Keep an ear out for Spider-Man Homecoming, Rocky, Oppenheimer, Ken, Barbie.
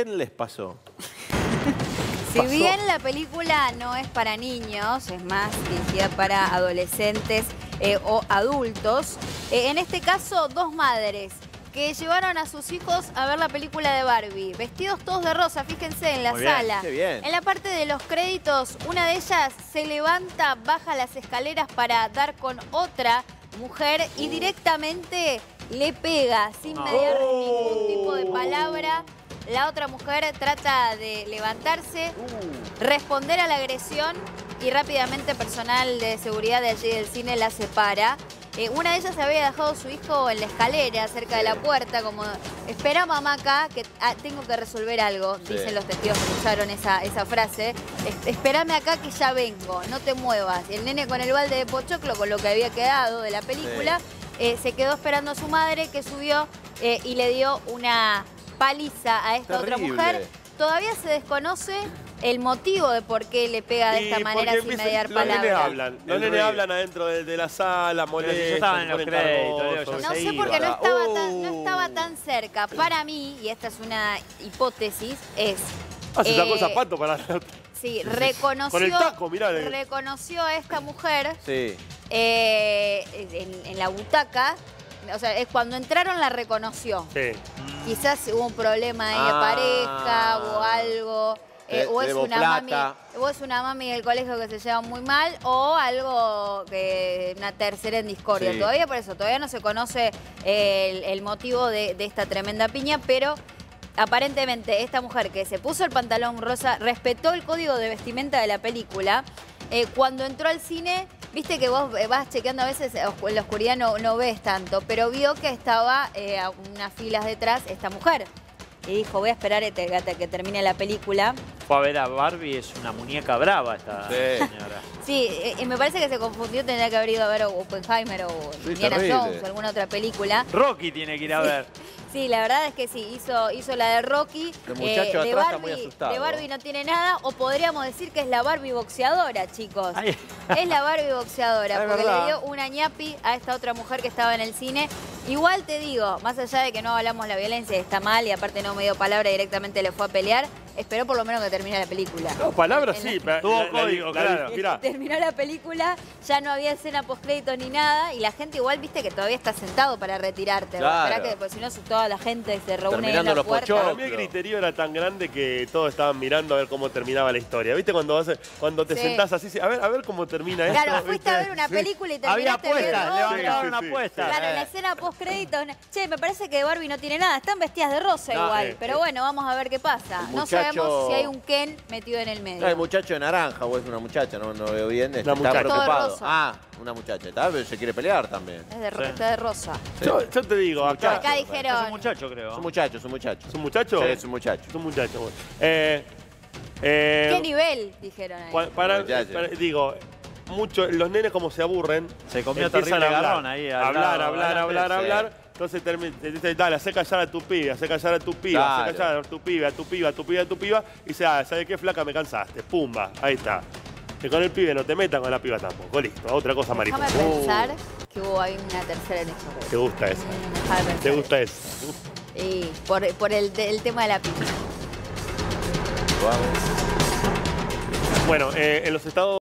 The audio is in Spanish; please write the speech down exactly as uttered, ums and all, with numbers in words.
Ken les pasó. Si pasó. Bien la película no es para niños, es más dirigida para adolescentes eh, o adultos, eh, en este caso dos madres que llevaron a sus hijos a ver la película de Barbie, vestidos todos de rosa, fíjense, en la muy bien, sala. Qué bien. En la parte de los créditos, una de ellas se levanta, baja las escaleras para dar con otra mujer y uh. directamente le pega, sin mediar oh. ningún tipo de palabra. La otra mujer trata de levantarse, uh. responder a la agresión y rápidamente personal de seguridad de allí del cine la separa. Eh, una de ellas había dejado a su hijo en la escalera, cerca de la puerta, como, espera mamá acá, que ah, tengo que resolver algo, sí. dicen los testigos que usaron esa, esa frase. Es, espérame acá que ya vengo, no te muevas. El nene con el balde de pochoclo, con lo que había quedado de la película, sí. eh, se quedó esperando a su madre, que subió eh, y le dio una paliza a esta terrible. Otra mujer. Todavía se desconoce el motivo de por qué le pega de y esta manera sin mediar palabras. Los nenes hablan, los nenes hablan adentro de, de la sala, molestan, los créditos. No sé por qué no estaba, oh. tan, no estaba tan cerca. Para mí, y esta es una hipótesis, es... Ah, se eh, sacó el zapato para... Sí, reconoció, con el taco, mirá, de... reconoció a esta mujer sí. eh, en, en la butaca. O sea, es cuando entraron la reconoció. Sí. Quizás hubo un problema ahí ah. de pareja o algo... Eh, o, es una mami, o es una mami del colegio que se lleva muy mal o algo, que una tercera en discordia. Sí. Todavía por eso, todavía no se conoce el, el motivo de, de esta tremenda piña, pero aparentemente esta mujer que se puso el pantalón rosa respetó el código de vestimenta de la película. Eh, cuando entró al cine, viste que vos vas chequeando a veces, en la oscuridad no, no ves tanto, pero vio que estaba eh, a unas filas detrás esta mujer. Y dijo, voy a esperar hasta que termine la película. Fue a ver a Barbie, es una muñeca brava esta sí. señora. Sí, y me parece que se confundió, tendría que haber ido a ver Oppenheimer o sí, Indiana Jones o alguna otra película. Rocky tiene que ir a sí. ver. Sí, la verdad es que sí, hizo, hizo la de Rocky. El muchacho eh, atrás de Barbie, está muy asustado. De Barbie no tiene nada, o podríamos decir que es la Barbie boxeadora, chicos. Ay. Es la Barbie boxeadora, es porque verdad. Le dio una ñapi a esta otra mujer que estaba en el cine. Igual te digo, más allá de que no hablamos la violencia, está mal, y aparte no me dio palabra, directamente le fue a pelear, esperó por lo menos que termine la película. No, palabras sí, la... tuvo código, claro. Mirá. Terminó la película, ya no había escena postcréditos ni nada, y la gente igual, viste, que todavía está sentado para retirarte. Claro. Esperá que, porque si no, toda la gente se reúne en la los puerta. Pochoclos. A mí el griterío era tan grande que todos estaban mirando a ver cómo terminaba la historia. ¿Viste cuando, vas, cuando te sí. sentás así? A ver, a ver cómo termina claro, esto. Claro, fuiste a ver una película y terminaste viendo... Había apuestas, le levantaron sí, una sí, apuesta. Claro, eh. la escena post créditos. Che, me parece que Barbie no tiene nada. Están vestidas de rosa no, igual. Eh, pero eh. bueno, vamos a ver qué pasa. Muchacho... No sabemos si hay un Ken metido en el medio. No, el muchacho de naranja o es una muchacha, no, no veo bien. Este, está preocupado. Ah, una muchacha. Está, se quiere pelear también. Es de, sí. Está de rosa. Sí. Yo, yo te digo, acá... Acá dijeron... Es un muchacho, creo. Es un muchacho, es un muchacho. ¿Es un muchacho? Sí, es un muchacho. Es un muchacho. Eh, eh, ¿Qué nivel? Dijeron ahí. Para, para, para, digo, mucho, los nenes como se aburren, se comió terrible garrón ahí. Hablar, hablar, hablar, hablar, hablar. Entonces te dice, dale, hacé callar a tu pibe, hacé callar a tu pibe, hacé callar a tu pibe, a tu pibe, a tu pibe, a tu piba. Y dice, ah, ¿sabes qué, flaca? Me cansaste. Pumba, ahí está. Que con el pibe no te metan, con la piba tampoco. Listo, otra cosa mariposa. Déjame pensar que hubo ahí una tercera en esto. ¿Te gusta eso? ¿Te gusta eso? Y por, por el, el tema de la piba. Wow. Bueno, eh, en los Estados